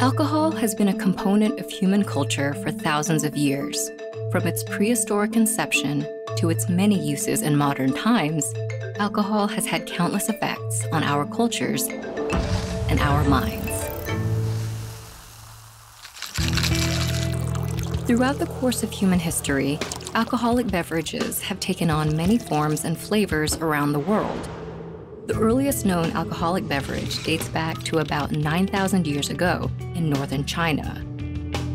Alcohol has been a component of human culture for thousands of years. From its prehistoric inception to its many uses in modern times, alcohol has had countless effects on our cultures and our minds. Throughout the course of human history, alcoholic beverages have taken on many forms and flavors around the world. The earliest known alcoholic beverage dates back to about 9,000 years ago in northern China.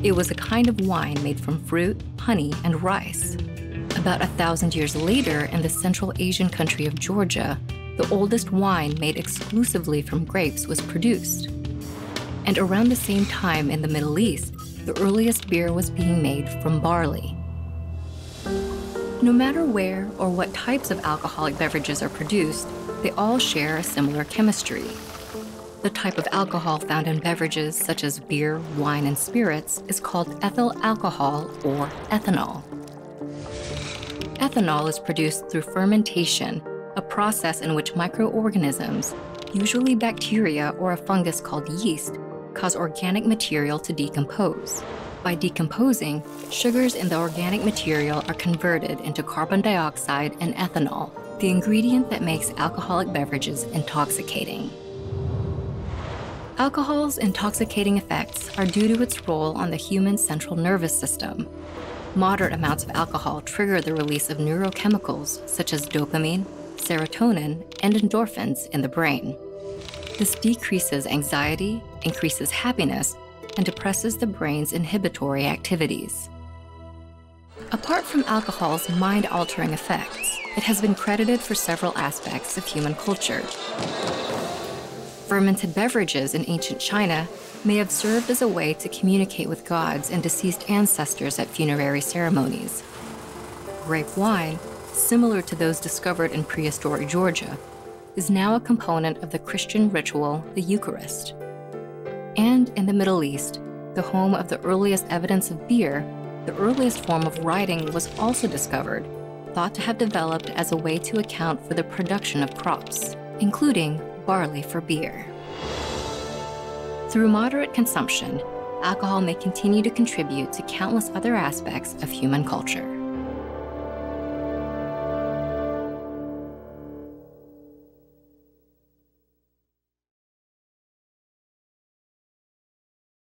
It was a kind of wine made from fruit, honey, and rice. About 1,000 years later, in the Central Asian country of Georgia, the oldest wine made exclusively from grapes was produced. And around the same time in the Middle East, the earliest beer was being made from barley. No matter where or what types of alcoholic beverages are produced, they all share a similar chemistry. The type of alcohol found in beverages such as beer, wine, and spirits is called ethyl alcohol or ethanol. Ethanol is produced through fermentation, a process in which microorganisms, usually bacteria or a fungus called yeast, cause organic material to decompose. By decomposing, sugars in the organic material are converted into carbon dioxide and ethanol, the ingredient that makes alcoholic beverages intoxicating. Alcohol's intoxicating effects are due to its role on the human central nervous system. Moderate amounts of alcohol trigger the release of neurochemicals such as dopamine, serotonin, and endorphins in the brain. This decreases anxiety, increases happiness, and depresses the brain's inhibitory activities. Apart from alcohol's mind-altering effects, it has been credited for several aspects of human culture. Fermented beverages in ancient China may have served as a way to communicate with gods and deceased ancestors at funerary ceremonies. Grape wine, similar to those discovered in prehistoric Georgia, is now a component of the Christian ritual, the Eucharist. And in the Middle East, the home of the earliest evidence of beer, the earliest form of writing was also discovered, thought to have developed as a way to account for the production of crops, including barley for beer. Through moderate consumption, alcohol may continue to contribute to countless other aspects of human culture.